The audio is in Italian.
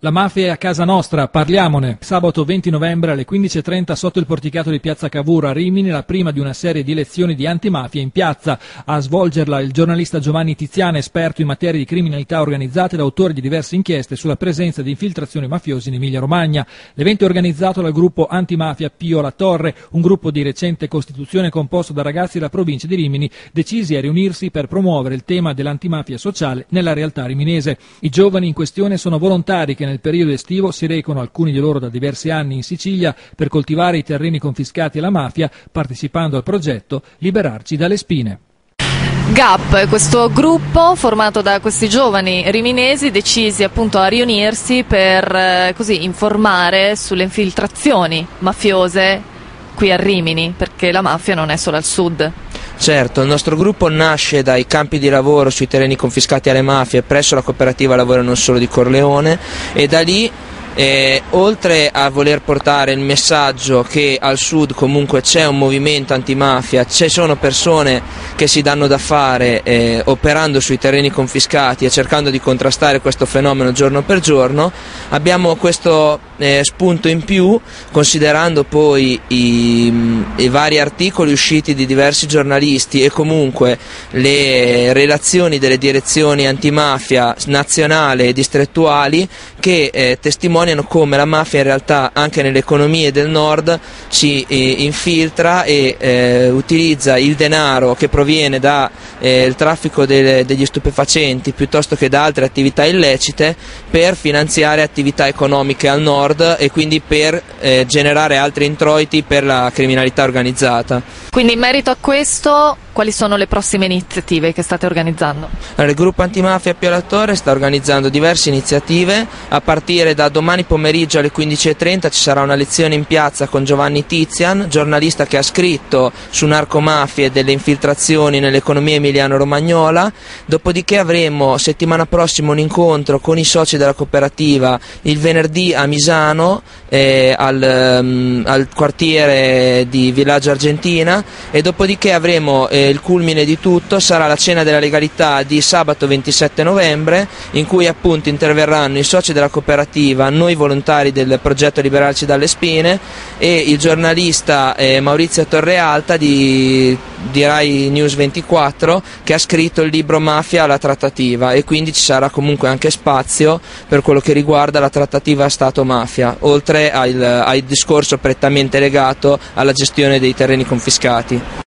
La mafia è a casa nostra, parliamone. Sabato 20 novembre alle 15:30 sotto il porticato di Piazza Cavour a Rimini, la prima di una serie di lezioni di antimafia in piazza. A svolgerla il giornalista Giovanni Tiziano, esperto in materia di criminalità organizzata ed autore di diverse inchieste sulla presenza di infiltrazioni mafiose in Emilia-Romagna. L'evento è organizzato dal gruppo Antimafia Pio La Torre, un gruppo di recente costituzione composto da ragazzi della provincia di Rimini, decisi a riunirsi per promuovere il tema dell'antimafia sociale nella realtà riminese. I giovani in questione sono volontari che nel periodo estivo si recano alcuni di loro da diversi anni in Sicilia per coltivare i terreni confiscati alla mafia, partecipando al progetto Liberarci dalle spine. GAP, questo gruppo formato da questi giovani riminesi decisi appunto a riunirsi per così informare sulle infiltrazioni mafiose qui a Rimini, perché la mafia non è solo al sud. Certo, il nostro gruppo nasce dai campi di lavoro sui terreni confiscati alle mafie presso la cooperativa Lavoro Non Solo di Corleone, e da lì oltre a voler portare il messaggio che al sud comunque c'è un movimento antimafia, ci sono persone che si danno da fare operando sui terreni confiscati e cercando di contrastare questo fenomeno giorno per giorno, abbiamo questo spunto in più, considerando poi i vari articoli usciti di diversi giornalisti e comunque le relazioni delle direzioni antimafia nazionale e distrettuali che testimoniano come la mafia in realtà anche nelle economie del nord si infiltra e utilizza il denaro che proviene dal traffico degli stupefacenti piuttosto che da altre attività illecite per finanziare attività economiche al nord e quindi per generare altri introiti per la criminalità organizzata. Quindi in merito a questo, quali sono le prossime iniziative che state organizzando? Allora, il gruppo Antimafia Pio La Torre sta organizzando diverse iniziative. A partire da domani pomeriggio alle 15:30 ci sarà una lezione in piazza con Giovanni Tizian, giornalista che ha scritto su narcomafie e delle infiltrazioni nell'economia emiliano-romagnola. Dopodiché avremo settimana prossima un incontro con i soci della cooperativa il venerdì a Misano, al quartiere di Villaggio Argentina, e dopodiché avremo il culmine di tutto sarà la cena della legalità di sabato 27 novembre, in cui appunto interverranno i soci della cooperativa, noi volontari del progetto Liberarci dalle spine e il giornalista Maurizio Torrealta di Rai News 24, che ha scritto il libro Mafia alla trattativa, e quindi ci sarà comunque anche spazio per quello che riguarda la trattativa Stato-mafia, oltre al discorso prettamente legato alla gestione dei terreni confiscati.